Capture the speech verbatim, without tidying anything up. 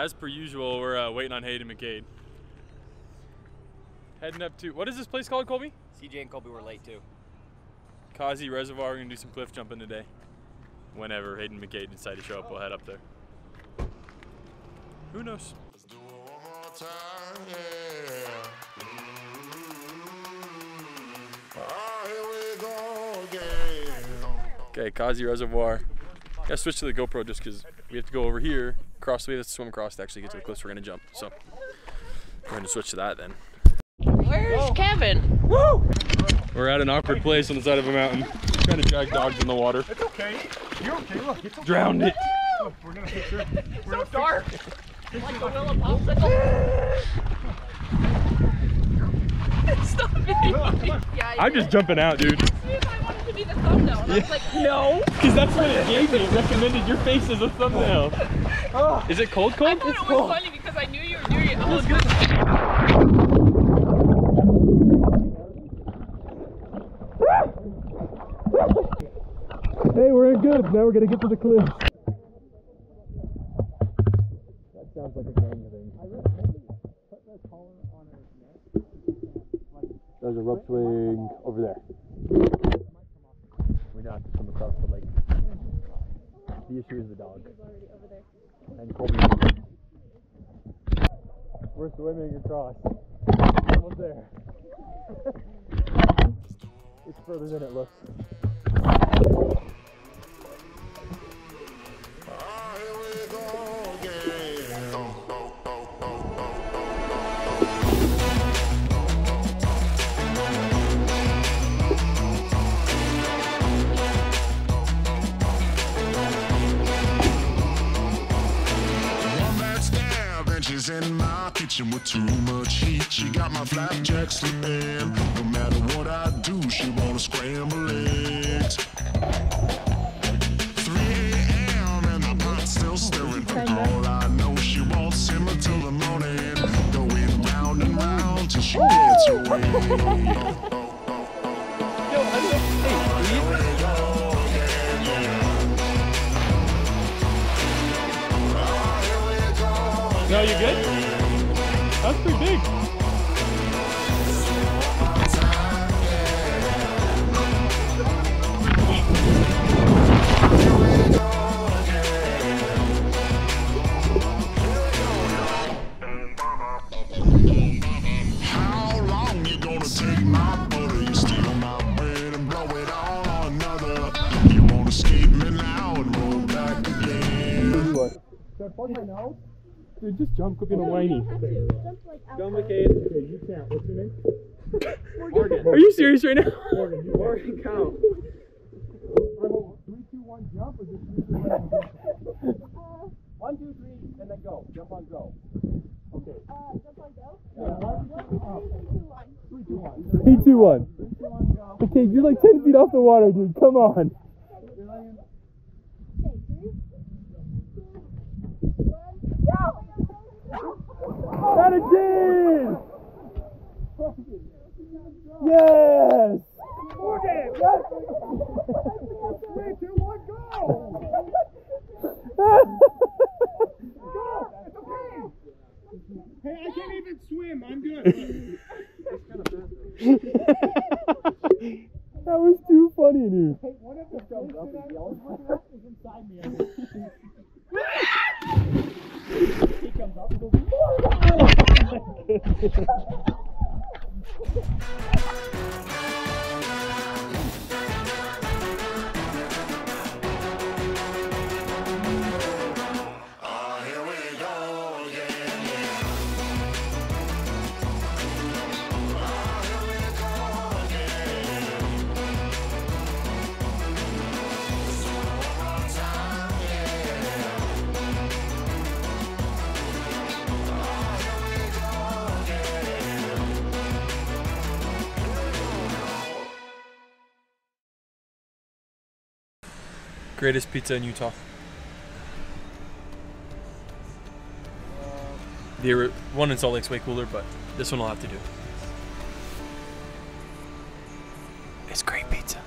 as per usual, we're uh, waiting on Hayden McCabe. Heading up to, what is this place called, Colby? C J and Colby were late too. Causey Reservoir, we're gonna do some cliff jumping today. Whenever Hayden McCabe decides to show up, we'll head up there. Who knows? Let's do it one more time, yeah. Mm-hmm. Oh, here we go again. Okay, Causey Reservoir. Gotta switch to the GoPro just because we have to go over here, cross the way, have to swim across to actually get to the cliffs we're gonna jump. So we're gonna switch to that then. Where's oh. Kevin? Woo! We're at an awkward place on the side of a mountain. Trying to drag dogs in the water. It's okay. You're okay. Look, it's okay. Drowned it. Woo! We're gonna picture. We're it's so picture. Dark. Like a little popsicle. Stop it. No, yeah, I'm just jumping out, dude. I wanted to be the thumbnail. Yeah. I was like, no. Because that's what it gave me. It recommended your face as a thumbnail. Oh. Is it cold, cold? I thought it's it was cold. Funny because I knew you were doing it. I was good. Hey, we're in good. Now we're gonna get to the cliff. That sounds like a gang thing. I really put the collar on her neck. There's a rope swing over there. We now have to come across the lake. The issue is the dog. And Colby. We're swimming across. Almost there. It's further than it looks. In my kitchen with too much heat, she got my flapjack slipping. No matter what I do, she wanna scramble eggs. three A M and the pot's still stirring. All I know, she won't simmer till the morning, going round and round till she gets away. Oh, oh, oh, oh. Yo, no, you good? That's pretty big. How long you gonna take my butter? You steal my bread and blow it all on another. You won't escape me now and roll back again. Should I plug my nose? Dude, just jump, quit being a whiny. Jump like out. Don't look at it. Okay, you count. What's your name? Morgan. Are you serious right now? Morgan, you Morgan, count. three, two, one, jump, or just three, two, one, jump? one, two, three, and then go. Jump on go. Okay. Uh, jump on go? Yeah. one, two, three, two, one. three, two, one. three, two, one, go. Okay, you're like ten feet off the water, dude. Come on. Not again! Yes! Morgan! Yes! three, two, one, go! Go! It's okay! Hey, I can't even swim. I'm good. That was too funny, dude. Hey, one of the thumbs up and yells is inside me. He comes up and goes, greatest pizza in Utah. The one in Salt Lake's way cooler, but this one will have to do. It's great pizza.